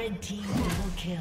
Red team double kill.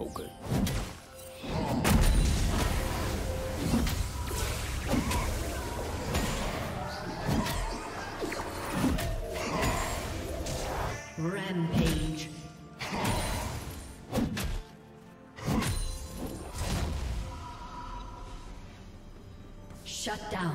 Okay. Rampage. Shut down.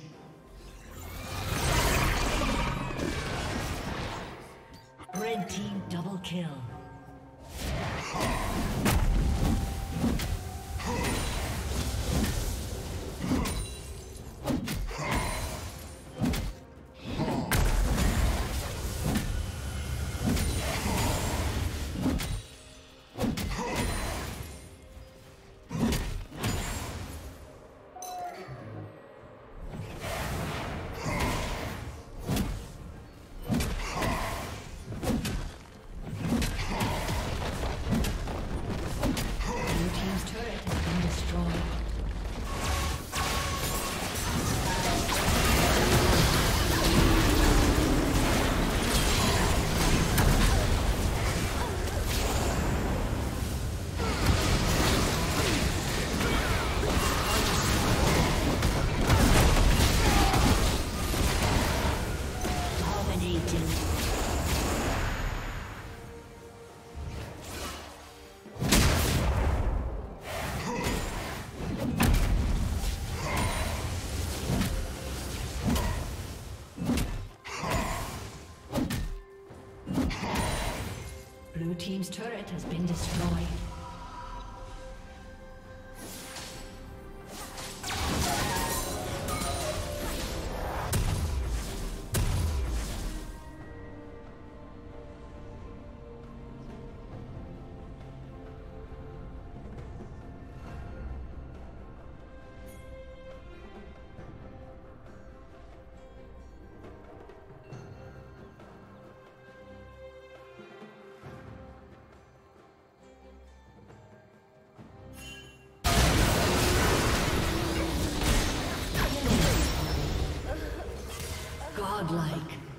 Red team double kill. team's turret has been destroyed. Godlike.